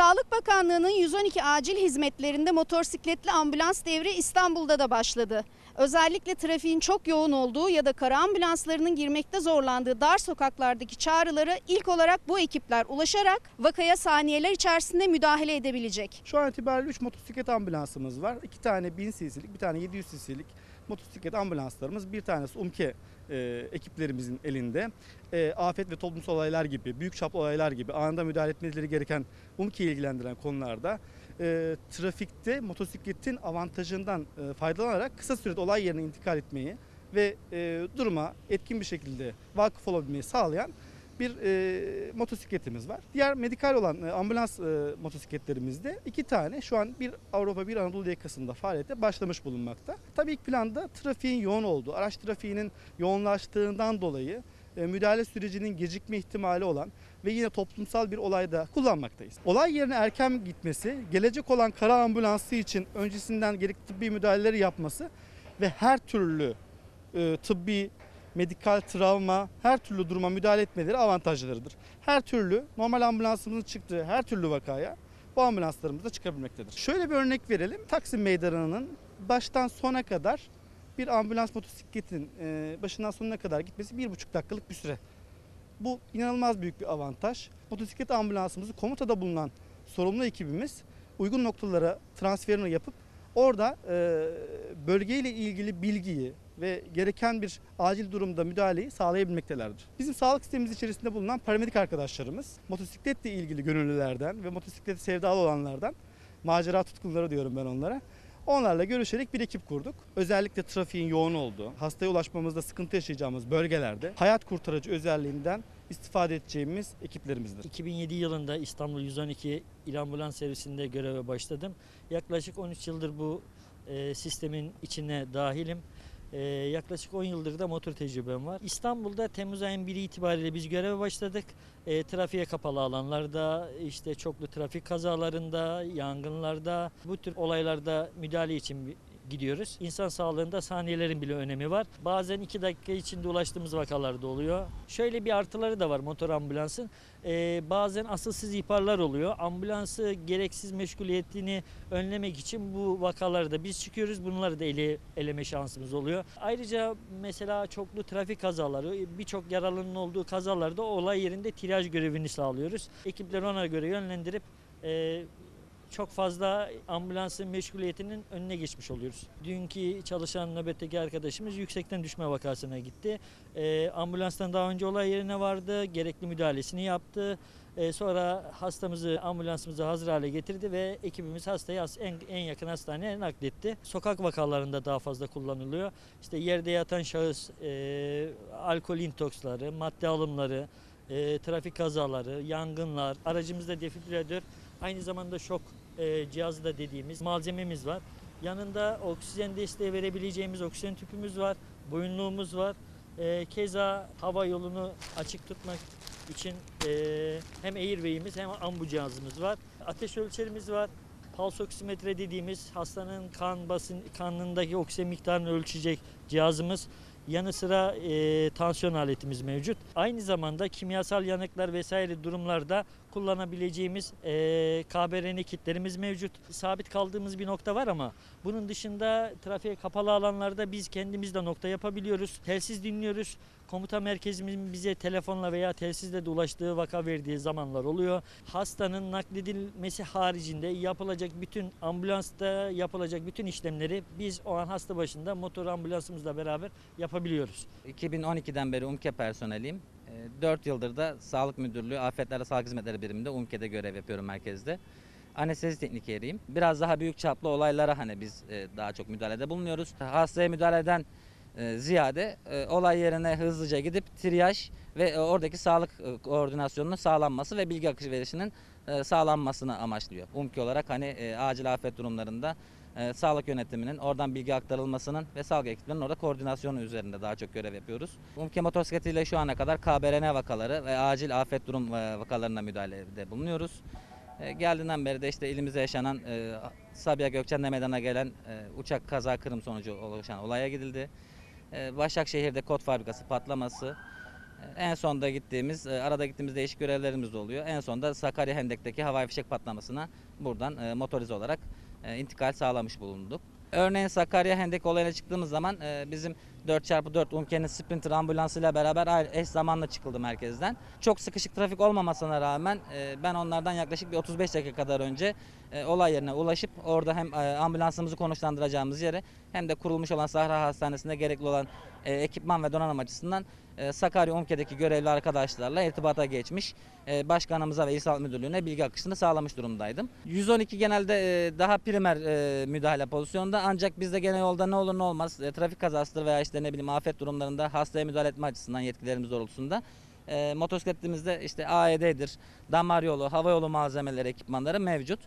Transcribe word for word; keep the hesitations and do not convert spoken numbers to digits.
Sağlık Bakanlığı'nın yüz on iki acil hizmetlerinde motosikletli ambulans devri İstanbul'da da başladı. Özellikle trafiğin çok yoğun olduğu ya da kara ambulanslarının girmekte zorlandığı dar sokaklardaki çağrılara ilk olarak bu ekipler ulaşarak vakaya saniyeler içerisinde müdahale edebilecek. Şu an itibariyle üç motosiklet ambulansımız var. iki tane bin cc'lik, bir tane yedi yüz cc'lik motosiklet ambulanslarımız, bir tanesi UMKE e, ekiplerimizin elinde. E, afet ve toplumsal olaylar gibi, büyük çaplı olaylar gibi anında müdahale etmeleri gereken UMKE'yi ilgilendiren konularda e, trafikte motosikletin avantajından e, faydalanarak kısa sürede olay yerine intikal etmeyi ve e, duruma etkin bir şekilde vakıf olabilmeyi sağlayan bir e, motosikletimiz var. Diğer medikal olan e, ambulans e, motosikletlerimizde iki tane şu an bir Avrupa bir Anadolu yakasında faaliyete başlamış bulunmakta. Tabii ilk planda trafiğin yoğun olduğu, araç trafiğinin yoğunlaştığından dolayı e, müdahale sürecinin gecikme ihtimali olan ve yine toplumsal bir olayda kullanmaktayız. Olay yerine erken gitmesi, gelecek olan kara ambulansı için öncesinden gerekli tıbbi müdahaleleri yapması ve her türlü e, tıbbi, medikal travma, her türlü duruma müdahale etmeleri avantajlarıdır. Her türlü normal ambulansımızın çıktığı her türlü vakaya bu ambulanslarımız da çıkabilmektedir. Şöyle bir örnek verelim. Taksim Meydanı'nın baştan sona kadar bir ambulans motosikletin başından sonuna kadar gitmesi bir buçuk dakikalık bir süre. Bu inanılmaz büyük bir avantaj. Motosiklet ambulansımızı komutada bulunan sorumlu ekibimiz uygun noktalara transferini yapıp orada bölgeyle ilgili bilgiyi ve gereken bir acil durumda müdahaleyi sağlayabilmektelerdir. Bizim sağlık sistemimiz içerisinde bulunan paramedik arkadaşlarımız motosikletle ilgili gönüllülerden ve motosikleti sevdalı olanlardan, macera tutkunları diyorum ben onlara, onlarla görüşerek bir ekip kurduk. Özellikle trafiğin yoğun olduğu, hastaya ulaşmamızda sıkıntı yaşayacağımız bölgelerde hayat kurtarıcı özelliğinden istifade edeceğimiz ekiplerimizdir. iki bin yedi yılında İstanbul yüz on iki İl Ambulans Servisi'nde göreve başladım. Yaklaşık on üç yıldır bu e, sistemin içine dahilim. Ee, yaklaşık on yıldır da motor tecrübem var. İstanbul'da Temmuz ayının biri itibariyle biz göreve başladık. E, trafiğe kapalı alanlarda, işte çoklu trafik kazalarında, yangınlarda, bu tür olaylarda müdahale için gidiyoruz. İnsan sağlığında saniyelerin bile önemi var. Bazen iki dakika içinde ulaştığımız vakalarda oluyor. Şöyle bir artıları da var motor ambulansın. Ee, bazen asılsız ihbarlar oluyor. Ambulansı gereksiz meşguliyetini önlemek için bu vakalarda biz çıkıyoruz. Bunları da ele, eleme şansımız oluyor. Ayrıca mesela çoklu trafik kazaları, birçok yaralının olduğu kazalarda olay yerinde tiraj görevini sağlıyoruz. Ekipleri ona göre yönlendirip e, çok fazla ambulansın meşguliyetinin önüne geçmiş oluyoruz. Dünkü çalışan nöbetteki arkadaşımız yüksekten düşme vakasına gitti. E, ambulanstan daha önce olay yerine vardı, gerekli müdahalesini yaptı. E, sonra hastamızı ambulansımıza hazır hale getirdi ve ekibimiz hastayı en, en yakın hastaneye nakletti. Sokak vakalarında daha fazla kullanılıyor. İşte yerde yatan şahıs, e, alkol intoksları, madde alımları, e, trafik kazaları, yangınlar, aracımızda defibrilatör, aynı zamanda şok e, cihazı da dediğimiz malzememiz var. Yanında oksijen desteği verebileceğimiz oksijen tüpümüz var, boyunluğumuz var. E, keza hava yolunu açık tutmak için e, hem airway'imiz hem ambu cihazımız var. Ateş ölçerimiz var. Pals oksimetre dediğimiz hastanın kan basın, kanındaki oksijen miktarını ölçecek cihazımız. Yanı sıra e, tansiyon aletimiz mevcut. Aynı zamanda kimyasal yanıklar vesaire durumlarda kullanabileceğimiz e, K B R N kitlerimiz mevcut. Sabit kaldığımız bir nokta var ama bunun dışında trafiğe kapalı alanlarda biz kendimiz de nokta yapabiliyoruz. Telsiz dinliyoruz. Komuta merkezimizin bize telefonla veya telsizle de ulaştığı, vaka verdiği zamanlar oluyor. Hastanın nakledilmesi haricinde yapılacak bütün ambulansta yapılacak bütün işlemleri biz o an hasta başında motor ambulansımızla beraber yapabiliyoruz. iki bin on iki'den beri UMKE personeliyim. dört yıldır da Sağlık Müdürlüğü Afetlerle Sağlık Hizmetleri Biriminde UMKE'de görev yapıyorum merkezde. Anestezi teknikeriyim. Biraz daha büyük çaplı olaylara hani biz daha çok müdahalede bulunuyoruz. Hastaya müdahaleden ziyade olay yerine hızlıca gidip triyaj ve oradaki sağlık koordinasyonunun sağlanması ve bilgi akışı verişinin sağlanmasını amaçlıyor. UMKE olarak hani acil afet durumlarında sağlık yönetiminin oradan bilgi aktarılmasının ve sağlık ekiplerinin orada koordinasyonu üzerinde daha çok görev yapıyoruz. UMKE motosikletiyle şu ana kadar K B R N vakaları ve acil afet durum vakalarına müdahalede bulunuyoruz. Geldiğinden beri de işte ilimize yaşanan Sabiha Gökçen'de meydana gelen uçak kaza kırım sonucu oluşan olaya gidildi. Başakşehir'de kot fabrikası patlaması, En son da gittiğimiz, arada gittiğimiz değişik görevlerimiz de oluyor. En son da Sakarya Hendek'teki havai fişek patlamasına buradan motorize olarak intikal sağlamış bulunduk. Örneğin Sakarya Hendek olayına çıktığımız zaman bizim dört çarpı dört U M K E'nin Sprinter ambulansıyla beraber eş zamanla çıkıldı merkezden. Çok sıkışık trafik olmamasına rağmen ben onlardan yaklaşık bir otuz beş dakika kadar önce olay yerine ulaşıp orada hem ambulansımızı konuşlandıracağımız yere hem de kurulmuş olan Sahra Hastanesi'nde gerekli olan ekipman ve donanım açısından Sakarya U M K E'deki görevli arkadaşlarla irtibata geçmiş, başkanımıza ve İl Sağlık Müdürlüğü'ne bilgi akışını sağlamış durumdaydım. yüz on iki genelde daha primer müdahale pozisyonda, ancak bizde gene yolda ne olur ne olmaz trafik kazasıdır veya işte ne bileyim afet durumlarında hastaya müdahale etme açısından yetkilerimiz doğrultusunda e, motosikletimizde işte A E D'dir, damar yolu, hava yolu malzemeleri, ekipmanları mevcut.